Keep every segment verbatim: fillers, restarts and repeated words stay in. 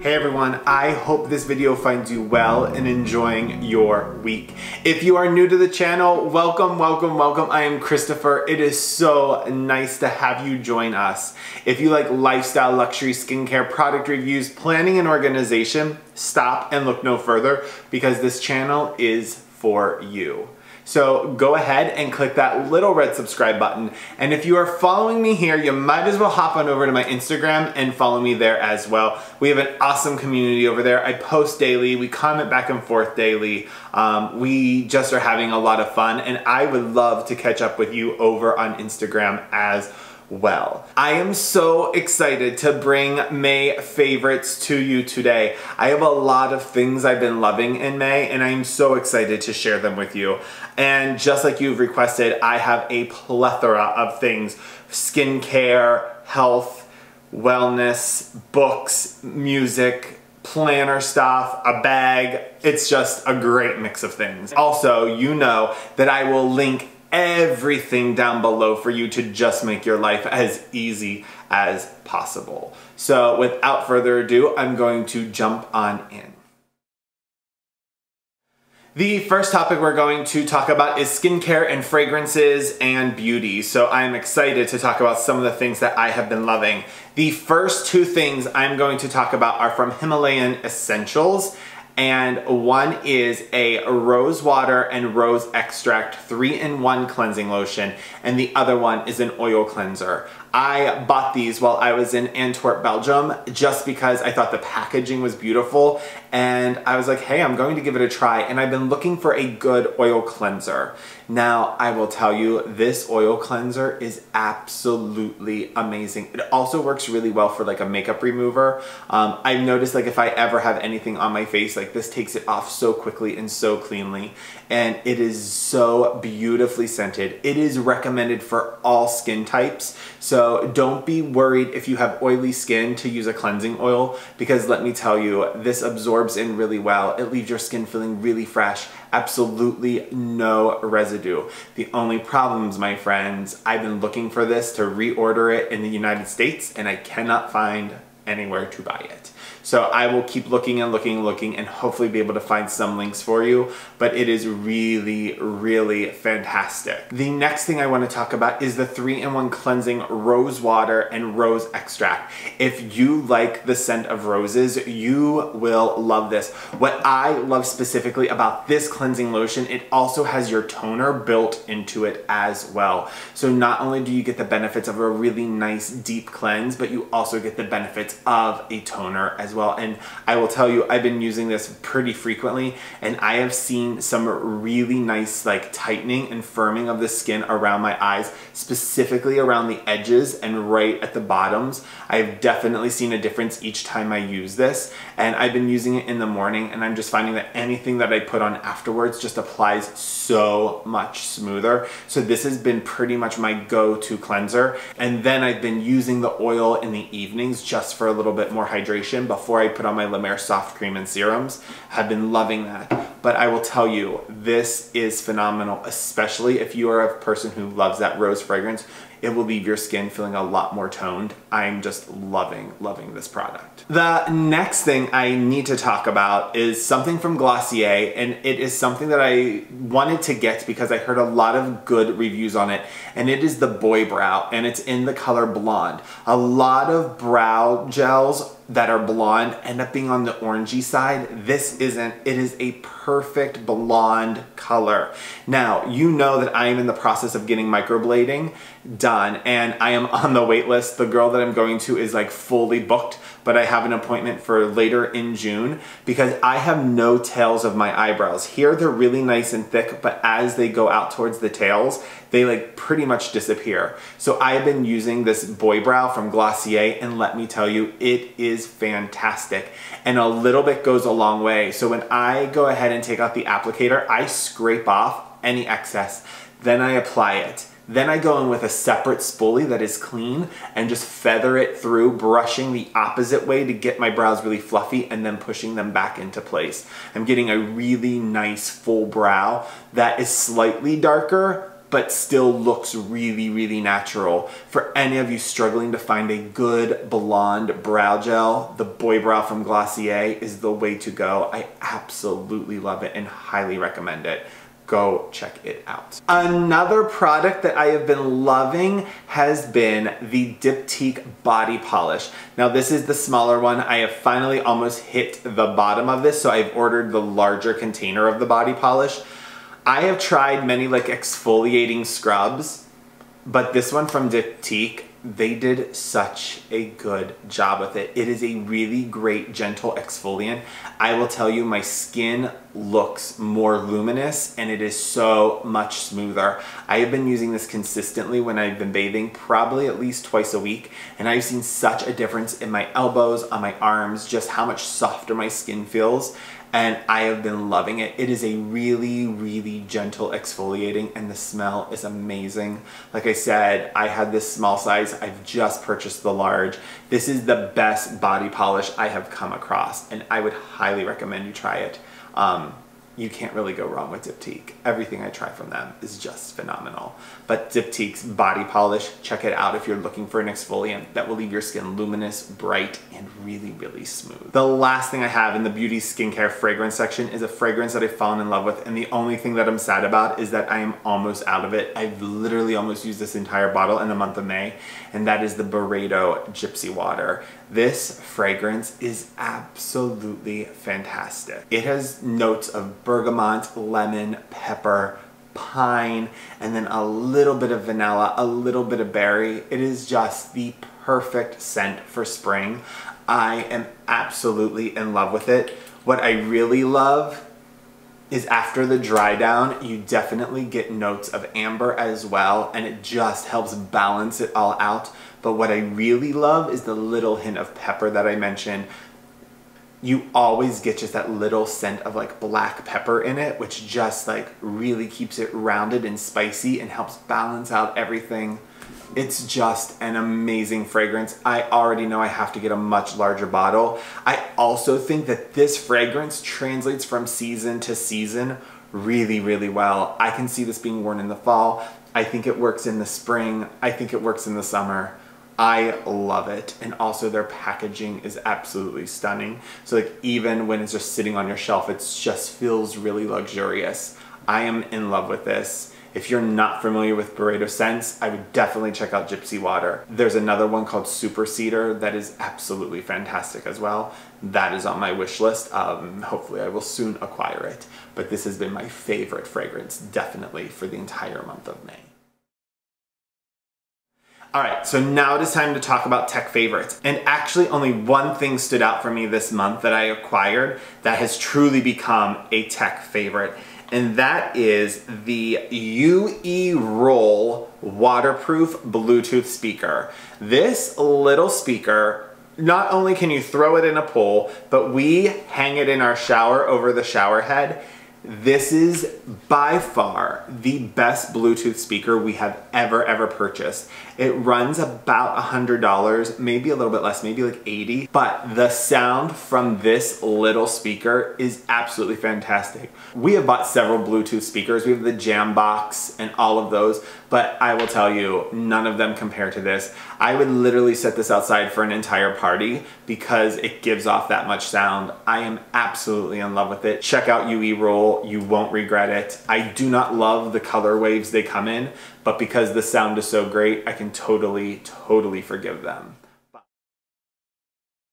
Hey everyone, I hope this video finds you well and enjoying your week. If you are new to the channel, welcome, welcome, welcome. I am Christopher. It is so nice to have you join us. If you like lifestyle, luxury, skincare, product reviews, planning and organization, stop and look no further because this channel is for you. So go ahead and click that little red subscribe button. And if you are following me here, you might as well hop on over to my Instagram and follow me there as well. We have an awesome community over there. I post daily, we comment back and forth daily. Um, we just are having a lot of fun and I would love to catch up with you over on Instagram as well. Well, I am so excited to bring May favorites to you today. I have a lot of things I've been loving in May and I am so excited to share them with you. And just like you've requested, I have a plethora of things: skincare, health, wellness, books, music, planner stuff, a bag. It's just a great mix of things. Also, you know that I will link everything down below for you to just make your life as easy as possible. So without further ado, I'm going to jump on in. The first topic we're going to talk about is skincare and fragrances and beauty. So I'm excited to talk about some of the things that I have been loving. The first two things I'm going to talk about are from Himalayan Essentials. And one is a rose water and rose extract three in one cleansing lotion, and the other one is an oil cleanser. I bought these while I was in Antwerp, Belgium, just because I thought the packaging was beautiful, and I was like, hey, I'm going to give it a try, and I've been looking for a good oil cleanser. Now, I will tell you, this oil cleanser is absolutely amazing. It also works really well for like a makeup remover. Um, I've noticed like if I ever have anything on my face, like this takes it off so quickly and so cleanly. And it is so beautifully scented. It is recommended for all skin types. So don't be worried if you have oily skin to use a cleansing oil, because let me tell you, this absorbs in really well. It leaves your skin feeling really fresh. Absolutely no residue. The only problems, my friends, I've been looking for this to reorder it in the United States and I cannot find anywhere to buy it. So I will keep looking and looking and looking and hopefully be able to find some links for you, but it is really, really fantastic. The next thing I want to talk about is the three in one cleansing rose water and rose extract. If you like the scent of roses, you will love this. What I love specifically about this cleansing lotion, it also has your toner built into it as well. So not only do you get the benefits of a really nice deep cleanse, but you also get the benefits of a toner as well. And I will tell you, I've been using this pretty frequently and I have seen some really nice like tightening and firming of the skin around my eyes, specifically around the edges and right at the bottoms. I've definitely seen a difference each time I use this, and I've been using it in the morning and I'm just finding that anything that I put on afterwards just applies so much smoother. So this has been pretty much my go-to cleanser. And then I've been using the oil in the evenings just for a little bit more hydration before I put on my La Mer soft cream and serums. I've been loving that. But I will tell you, this is phenomenal, especially if you are a person who loves that rose fragrance. It will leave your skin feeling a lot more toned. I'm just loving, loving this product. The next thing I need to talk about is something from Glossier, and it is something that I wanted to get because I heard a lot of good reviews on it, and it is the Boy Brow, and it's in the color blonde. A lot of brow gels that are blonde end up being on the orangey side. This isn't. It is a perfect blonde color. Now, you know that I am in the process of getting microblading done and I am on the wait list. The girl that I'm going to is like fully booked, but I have an appointment for later in June because I have no tails of my eyebrows. Here they're really nice and thick, but as they go out towards the tails, they like pretty much disappear. So I have been using this Boy Brow from Glossier, and let me tell you, it is fantastic. And a little bit goes a long way. So when I go ahead and take out the applicator, I scrape off any excess, then I apply it. Then I go in with a separate spoolie that is clean and just feather it through, brushing the opposite way to get my brows really fluffy and then pushing them back into place. I'm getting a really nice full brow that is slightly darker, but still looks really, really natural. For any of you struggling to find a good blonde brow gel, the Boy Brow from Glossier is the way to go. I absolutely love it and highly recommend it. Go check it out. Another product that I have been loving has been the Diptyque Body Polish. Now this is the smaller one. I have finally almost hit the bottom of this, so I've ordered the larger container of the body polish. I have tried many like exfoliating scrubs, but this one from Diptyque, they did such a good job with it. It is a really great, gentle exfoliant. I will tell you, my skin looks more luminous and it is so much smoother. I have been using this consistently when I've been bathing, probably at least twice a week, and I've seen such a difference in my elbows, on my arms, just how much softer my skin feels. And I have been loving it. It is a really, really gentle exfoliating and the smell is amazing. Like I said, I had this small size. I've just purchased the large. This is the best body polish I have come across and I would highly recommend you try it. Um, you can't really go wrong with Diptyque. Everything I try from them is just phenomenal. But Diptyque's body polish, check it out if you're looking for an exfoliant that will leave your skin luminous, bright, and really, really smooth. The last thing I have in the beauty skincare fragrance section is a fragrance that I've fallen in love with, and the only thing that I'm sad about is that I am almost out of it. I've literally almost used this entire bottle in the month of May, and that is the Byredo Gypsy Water. This fragrance is absolutely fantastic. It has notes of bergamot, lemon, pepper, pine, and then a little bit of vanilla, a little bit of berry. It is just the perfect scent for spring. I am absolutely in love with it. What I really love is after the dry down, you definitely get notes of amber as well, and it just helps balance it all out. But what I really love is the little hint of pepper that I mentioned. You always get just that little scent of like black pepper in it, which just like really keeps it rounded and spicy and helps balance out everything. It's just an amazing fragrance. I already know I have to get a much larger bottle. I also think that this fragrance translates from season to season really, really well. I can see this being worn in the fall. I think it works in the spring. I think it works in the summer. I love it, and also their packaging is absolutely stunning. So like even when it's just sitting on your shelf, it just feels really luxurious. I am in love with this. If you're not familiar with Byredo scents, I would definitely check out Gypsy Water. There's another one called Super Cedar that is absolutely fantastic as well. That is on my wish list. Um, hopefully I will soon acquire it, but this has been my favorite fragrance definitely for the entire month of May. All right, so now it is time to talk about tech favorites. And actually only one thing stood out for me this month that I acquired that has truly become a tech favorite, and that is the U E Roll waterproof Bluetooth speaker. This little speaker, not only can you throw it in a pool, but we hang it in our shower over the shower head. This is by far the best Bluetooth speaker we have ever, ever purchased. It runs about a hundred dollars, maybe a little bit less, maybe like eighty dollars, but the sound from this little speaker is absolutely fantastic. We have bought several Bluetooth speakers. We have the Jambox and all of those, but I will tell you, none of them compare to this. I would literally set this outside for an entire party because it gives off that much sound. I am absolutely in love with it. Check out U E Roll. You won't regret it. I do not love the color waves they come in, but because the sound is so great, I can totally, totally forgive them.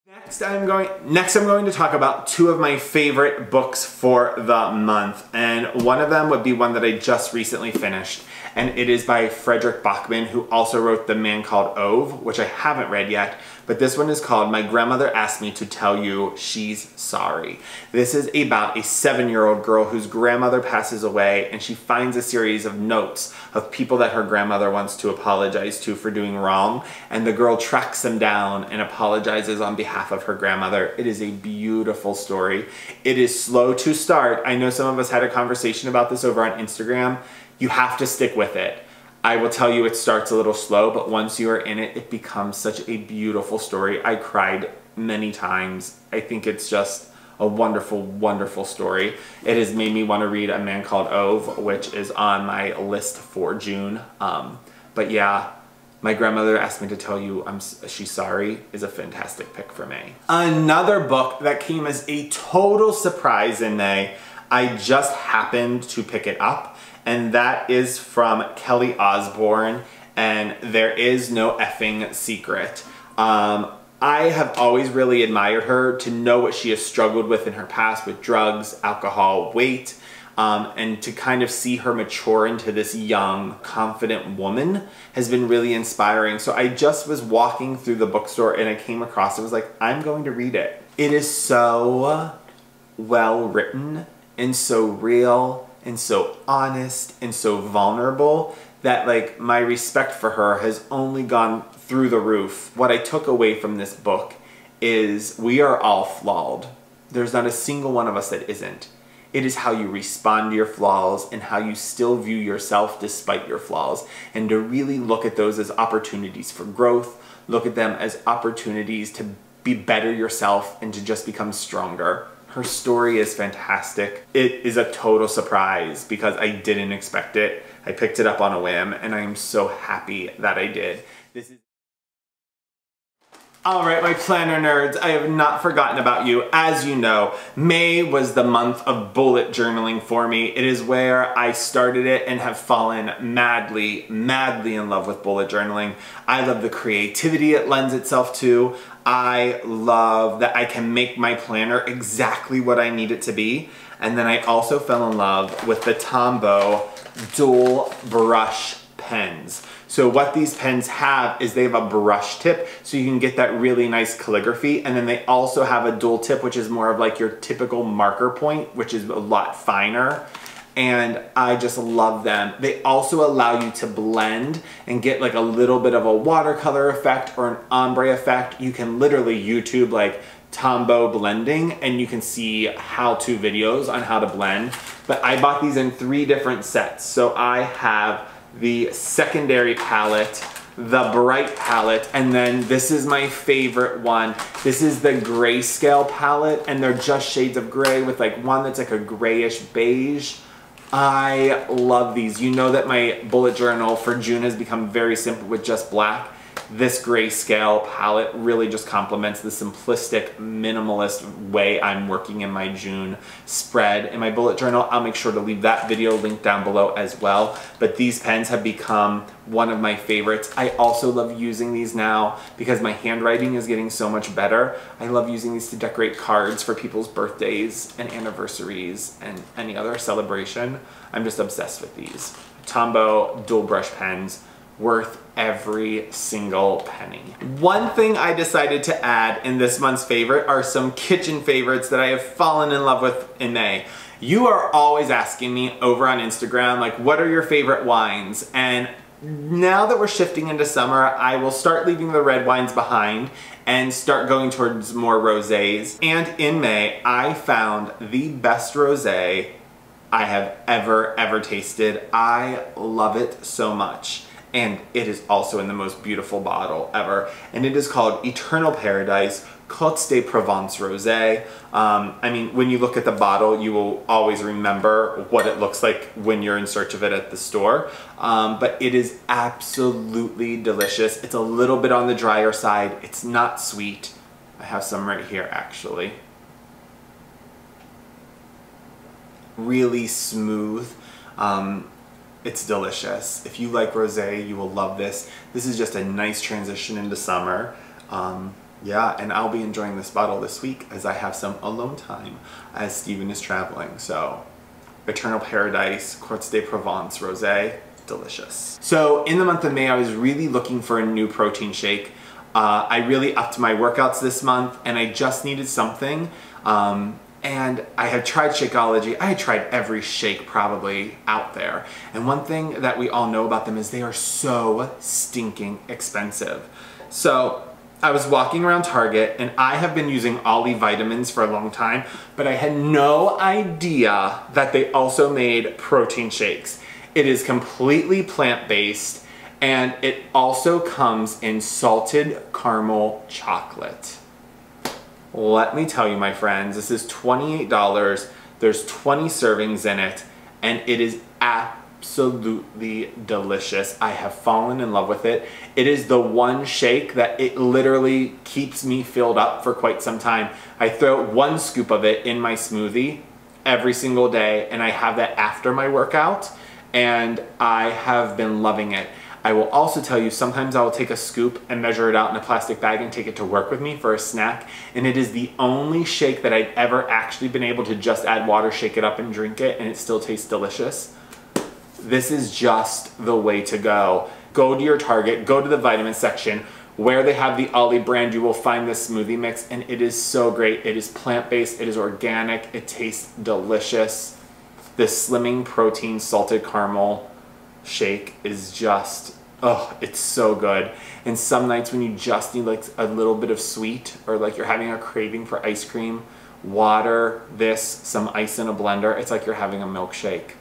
Next I'm going, next I'm going to talk about two of my favorite books for the month, and one of them would be one that I just recently finished, and it is by Frederick Bachman, who also wrote The Man Called Ove, which I haven't read yet, but this one is called My Grandmother Asked Me to Tell You She's Sorry. This is about a seven-year-old girl whose grandmother passes away, and she finds a series of notes of people that her grandmother wants to apologize to for doing wrong, and the girl tracks them down and apologizes on behalf of her grandmother. It is a beautiful story. It is slow to start. I know some of us had a conversation about this over on Instagram. You have to stick with it. I will tell you, it starts a little slow, but once you are in it, it becomes such a beautiful story. I cried many times. I think it's just a wonderful, wonderful story. It has made me want to read A Man Called Ove, which is on my list for June. Um, but yeah, My Grandmother Asked Me to Tell You I'm, She's Sorry is a fantastic pick for May. Another book that came as a total surprise in May, I just happened to pick it up, and that is from Kelly Osbourne, and There Is No Effing Secret. Um, I have always really admired her, to know what she has struggled with in her past with drugs, alcohol, weight, Um, and to kind of see her mature into this young, confident woman has been really inspiring. So I just was walking through the bookstore and I came across it. I was like, I'm going to read it. It is so well written and so real and so honest and so vulnerable that, like, my respect for her has only gone through the roof. What I took away from this book is we are all flawed. There's not a single one of us that isn't. It is how you respond to your flaws and how you still view yourself despite your flaws, and to really look at those as opportunities for growth, look at them as opportunities to be better yourself and to just become stronger. Her story is fantastic. It is a total surprise because I didn't expect it. I picked it up on a whim and I am so happy that I did. This is All right, my planner nerds, I have not forgotten about you. As you know, May was the month of bullet journaling for me. It is where I started it and have fallen madly, madly in love with bullet journaling. I love the creativity it lends itself to. I love that I can make my planner exactly what I need it to be. And then I also fell in love with the Tombow dual brush pens. So what these pens have is they have a brush tip, so you can get that really nice calligraphy, and then they also have a dual tip, which is more of like your typical marker point, which is a lot finer, and I just love them. They also allow you to blend and get like a little bit of a watercolor effect or an ombre effect. You can literally YouTube like Tombow blending and you can see how-to videos on how to blend, but I bought these in three different sets. So I have the secondary palette, the bright palette, and then this is my favorite one. This is the grayscale palette, and they're just shades of gray with like one that's like a grayish beige. I love these. You know that my bullet journal for June has become very simple with just black. This grayscale palette really just complements the simplistic, minimalist way I'm working in my June spread in my bullet journal. I'll make sure to leave that video linked down below as well. But these pens have become one of my favorites. I also love using these now because my handwriting is getting so much better. I love using these to decorate cards for people's birthdays and anniversaries and any other celebration. I'm just obsessed with these. Tombow dual brush pens, worth every single penny. One thing I decided to add in this month's favorite are some kitchen favorites that I have fallen in love with in May. You are always asking me over on Instagram, like, what are your favorite wines? And now that we're shifting into summer, I will start leaving the red wines behind and start going towards more rosés. And in May, I found the best rosé I have ever, ever tasted. I love it so much. And it is also in the most beautiful bottle ever. And it is called Eternal Paradise Côte de Provence Rosé. Um, I mean, when you look at the bottle, you will always remember what it looks like when you're in search of it at the store. Um, but it is absolutely delicious. It's a little bit on the drier side. It's not sweet. I have some right here, actually. Really smooth. Um, It's delicious. If you like rosé, you will love this. This is just a nice transition into summer. Um, yeah, and I'll be enjoying this bottle this week as I have some alone time as Steven is traveling. So, Eternal Paradise, Côte de Provence Rosé, delicious. So, in the month of May, I was really looking for a new protein shake. Uh, I really upped my workouts this month, and I just needed something. Um, And I had tried Shakeology. I had tried every shake probably out there. And one thing that we all know about them is they are so stinking expensive. So I was walking around Target, and I have been using Olly vitamins for a long time, but I had no idea that they also made protein shakes. It is completely plant-based, and it also comes in salted caramel chocolate. Let me tell you, my friends, this is twenty-eight dollars. There's twenty servings in it, and it is absolutely delicious. I have fallen in love with it. It is the one shake that it literally keeps me filled up for quite some time. I throw one scoop of it in my smoothie every single day, and I have that after my workout, and I have been loving it. I will also tell you, sometimes I will take a scoop and measure it out in a plastic bag and take it to work with me for a snack, and it is the only shake that I've ever actually been able to just add water, shake it up, and drink it, and it still tastes delicious. This is just the way to go. Go to your Target, go to the vitamin section, where they have the Olly brand, you will find this smoothie mix, and it is so great. It is plant-based, it is organic, it tastes delicious. This Slimming Protein Salted Caramel shake is just, oh, it's so good. And some nights when you just need like a little bit of sweet, or like you're having a craving for ice cream, water this, some ice in a blender, it's like you're having a milkshake.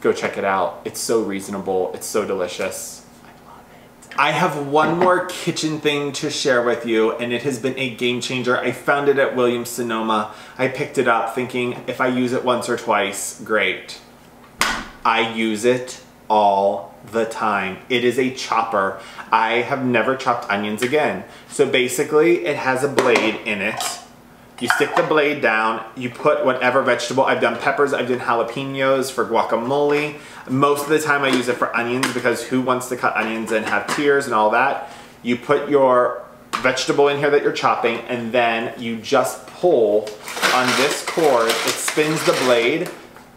Go check it out. It's so reasonable, it's so delicious. I love it. I have one more kitchen thing to share with you, and it has been a game changer. I found it at Williams-Sonoma. I picked it up thinking, if I use it once or twice, great. I use it all the time. It is a chopper. I have never chopped onions again. So basically it has a blade in it. You stick the blade down, you put whatever vegetable. I've done peppers, I've done jalapenos for guacamole. Most of the time I use it for onions, because who wants to cut onions and have tears and all that? You put your vegetable in here that you're chopping, and then you just pull on this cord. It spins the blade.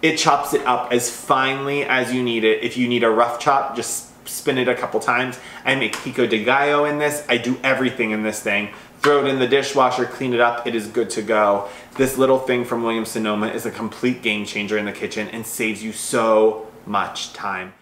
It chops it up as finely as you need it. If you need a rough chop, just spin it a couple times. I make pico de gallo in this. I do everything in this thing. Throw it in the dishwasher, clean it up, it is good to go. This little thing from Williams-Sonoma is a complete game changer in the kitchen and saves you so much time.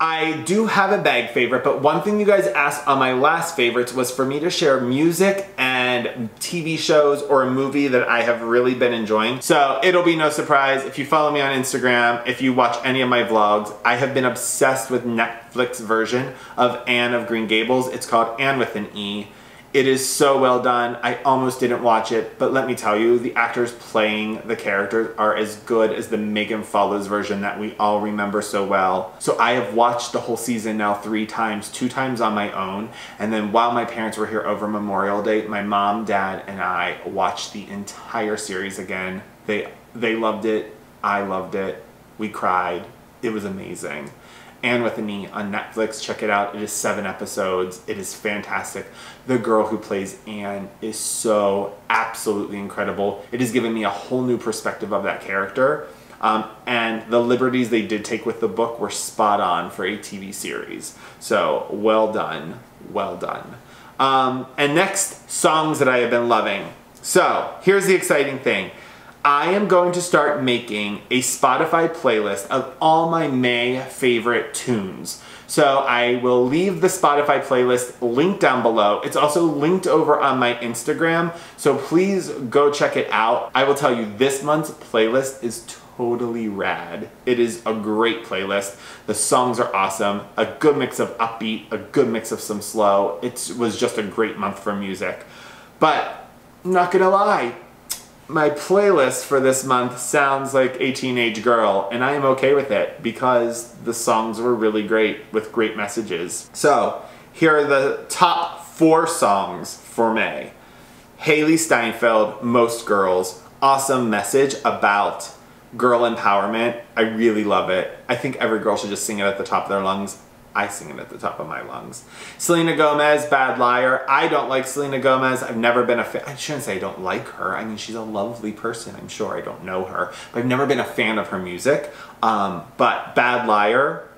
I do have a bag favorite, but one thing you guys asked on my last favorites was for me to share music and T V shows or a movie that I have really been enjoying. So it'll be no surprise if you follow me on Instagram, if you watch any of my vlogs, I have been obsessed with Netflix version of Anne of Green Gables. It's called Anne with an E. It is so well done. I almost didn't watch it, but let me tell you, the actors playing the characters are as good as the Megan Follows version that we all remember so well. So I have watched the whole season now three times, two times on my own, and then while my parents were here over Memorial Day, my mom, dad, and I watched the entire series again. They, they loved it. I loved it. We cried. It was amazing. Anne with an E on Netflix, check it out. It is seven episodes. It is fantastic. The girl who plays Anne is so absolutely incredible. It has given me a whole new perspective of that character. Um, and the liberties they did take with the book were spot on for a T V series. So well done, well done. Um, and next, songs that I have been loving. So here's the exciting thing. I am going to start making a Spotify playlist of all my May favorite tunes. So I will leave the Spotify playlist linked down below. It's also linked over on my Instagram, so please go check it out. I will tell you, this month's playlist is totally rad. It is a great playlist. The songs are awesome. A good mix of upbeat, a good mix of some slow. It was just a great month for music. But I'm not gonna lie, my playlist for this month sounds like a teenage girl, and I am okay with it because the songs were really great with great messages. So here are the top four songs for May. Hailee Steinfeld, Most Girls. Awesome message about girl empowerment. I really love it. I think every girl should just sing it at the top of their lungs. I sing it at the top of my lungs. Selena Gomez, Bad Liar. I don't like Selena Gomez. I've never been a fan. I shouldn't say I don't like her. I mean, she's a lovely person. I'm sure I don't know her. But I've never been a fan of her music. Um, but Bad Liar,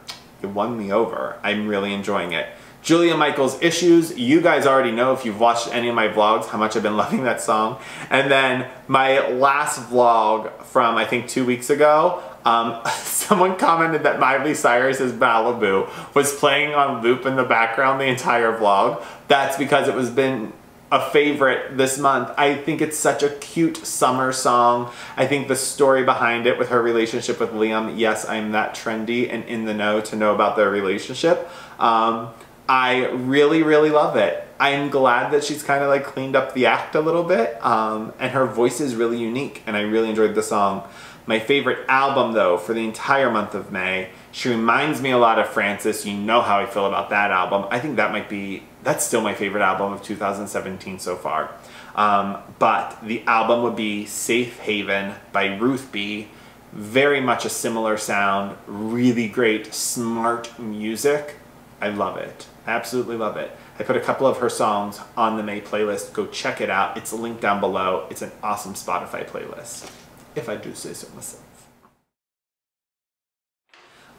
it won me over. I'm really enjoying it. Julia Michaels, Issues. You guys already know, if you've watched any of my vlogs, how much I've been loving that song. And then my last vlog from, I think, two weeks ago, Um, someone commented that Miley Cyrus's Malibu was playing on loop in the background the entire vlog. That's because it has been a favorite this month. I think it's such a cute summer song. I think the story behind it with her relationship with Liam, yes, I'm that trendy and in the know to know about their relationship. Um, I really, really love it. I'm glad that she's kind of like cleaned up the act a little bit, um, and her voice is really unique, and I really enjoyed the song. My favorite album, though, for the entire month of May. She reminds me a lot of Frances. You know how I feel about that album. I think that might be, that's still my favorite album of two thousand seventeen so far. Um, but the album would be Safe Haven by Ruth B. Very much a similar sound, really great, smart music. I love it. Absolutely love it. I put a couple of her songs on the May playlist. Go check it out. It's linked down below. It's an awesome Spotify playlist, if I do say so myself.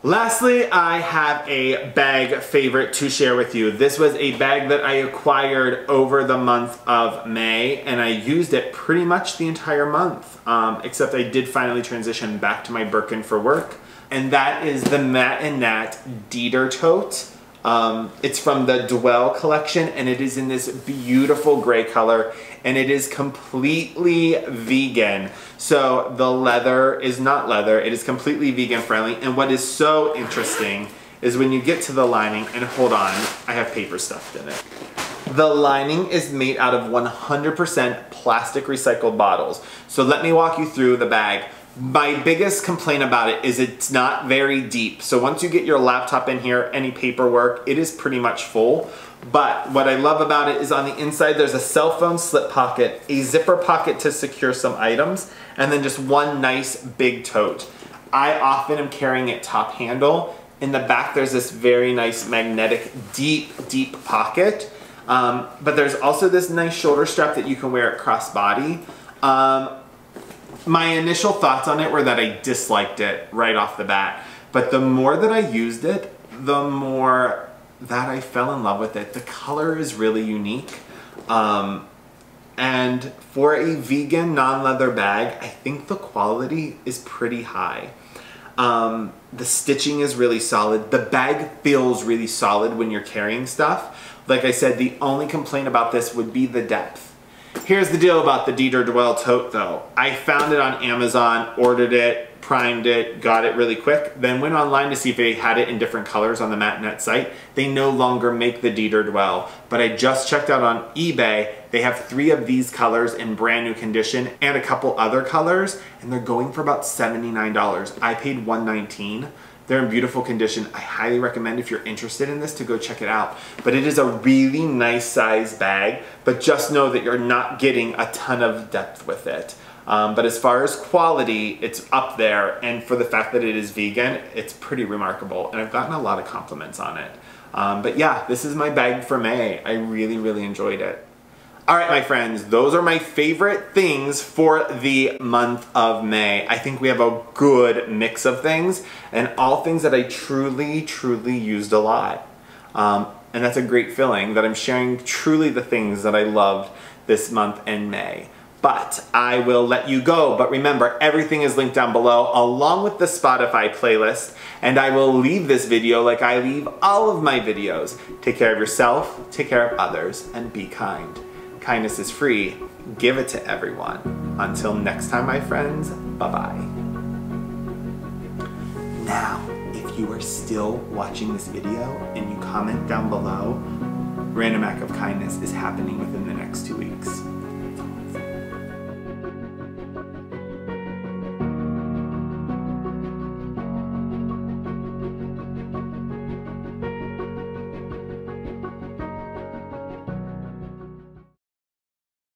Lastly, I have a bag favorite to share with you. This was a bag that I acquired over the month of May, and I used it pretty much the entire month, um, except I did finally transition back to my Birkin for work, and that is the Matt and Nat Dieter tote. Um, it's from the Dwell collection, and it is in this beautiful gray color, and it is completely vegan. So the leather is not leather, it is completely vegan friendly. And what is so interesting is when you get to the lining, and hold on, I have paper stuffed in it. The lining is made out of one hundred percent plastic recycled bottles. So let me walk you through the bag. My biggest complaint about it is it's not very deep. So once you get your laptop in here, any paperwork, it is pretty much full. But what I love about it is on the inside, there's a cell phone slip pocket, a zipper pocket to secure some items, and then just one nice big tote. I often am carrying it top handle. In the back, there's this very nice magnetic, deep, deep pocket. Um, but there's also this nice shoulder strap that you can wear at crossbody. Um, My initial thoughts on it were that I disliked it right off the bat, but the more that I used it, the more that I fell in love with it. The color is really unique, um, and for a vegan non-leather bag, I think the quality is pretty high. Um, the stitching is really solid. The bag feels really solid when you're carrying stuff. Like I said, the only complaint about this would be the depth. Here's the deal about the Dieter Dwell tote, though. I found it on Amazon, ordered it, primed it, got it really quick, then went online to see if they had it in different colors on the Matt and Nat site. They no longer make the Dieter Dwell, but I just checked out on eBay. They have three of these colors in brand new condition and a couple other colors, and they're going for about seventy-nine dollars. I paid one nineteen. They're in beautiful condition. I highly recommend, if you're interested in this, to go check it out. But it is a really nice size bag, but just know that you're not getting a ton of depth with it. Um, but as far as quality, it's up there. And for the fact that it is vegan, it's pretty remarkable. And I've gotten a lot of compliments on it. Um, but yeah, this is my bag for May. I really, really enjoyed it. All right, my friends, those are my favorite things for the month of May. I think we have a good mix of things, and all things that I truly, truly used a lot. Um, and that's a great feeling, that I'm sharing truly the things that I loved this month in May. But I will let you go. But remember, everything is linked down below, along with the Spotify playlist. And I will leave this video like I leave all of my videos. Take care of yourself, take care of others, and be kind. Kindness is free. Give it to everyone. Until next time, my friends, bye-bye. Now, if you are still watching this video and you comment down below, Random Act of Kindness is happening within the next two weeks.